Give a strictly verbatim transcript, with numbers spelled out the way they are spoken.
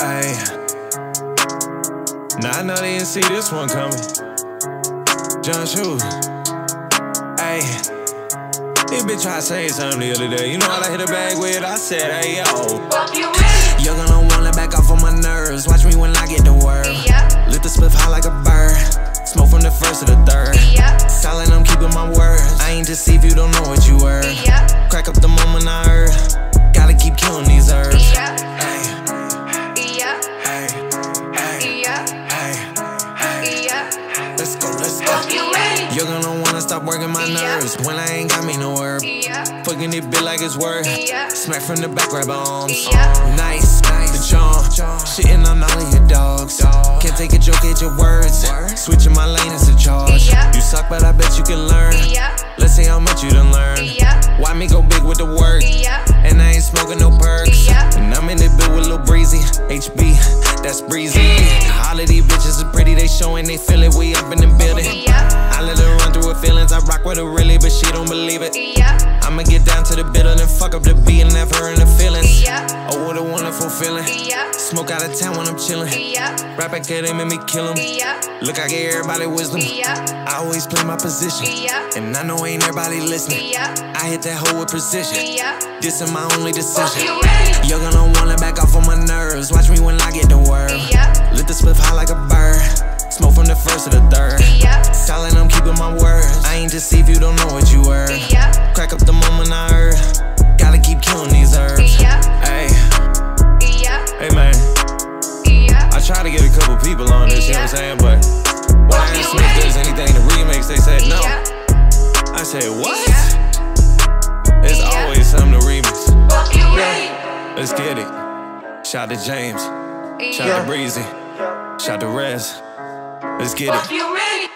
Ay. Now I know they didn't see this one coming. John Shoez. Ay. This bitch tried saying something the other day. You know how I hit a bag with it? I said, hey, yo. You're gonna wanna back off on my nerves. Watch me when I get to work. Yep. Lift the spliff high like a bird. Smoke from the first to the third. Yep. Silent, I'm keeping my word. I ain't deceived, you don't know what you were. Yep. Crack up the moment I heard. Gotta keep killing these herbs. Yeah. Hey. Yeah. Hey. Hey. Yeah. Hey. Yeah. Let's go, let's go. You're gonna wanna stop working my nerves when I ain't got me no herb. Fucking it bit like it's worth. Smack from the back, grab arms. Nice, nice. The John. Shitting on all of your dogs. Can't take a joke at your words. Switching my lane is a charge. You suck, but I bet you can learn. Let's see how much you done learn. Why me go big with the work? And I ain't smoking no perks. And I'm in the bit with Lil Breezy. H B, that's breezy. All of these bitches are pretty, they showing they feel it. We up in the building. I let her run through her feelings. I rock with her really, but she don't believe it. I'ma get down to the building and fuck up the beat and have her in the feelings. Oh, what a wonderful feeling. Smoke out of town when I'm chilling. Right back at him and me kill him. Look, I get everybody wisdom. I always play my position. And I know ain't everybody listening. I hit that hoe with precision. This is my only decision. You're gonna wanna back off on my nerves. Watch me when I get to work. Lift the spliff high like a bird. Smoke from the first to the third. Silent, I'm keeping my word. I ain't deceived, you don't know what you were. Crack up the moment I heard. Gotta keep killing these herbs. Hey. Hey man, I try to get a couple people on this, you know what I'm saying? But when I asked them if there's anything to remix, they said no. I said, what? There's always something to remix. Yeah. Let's get it. Shout to James. Shout to Breezy. Shout to Rez. Let's get it.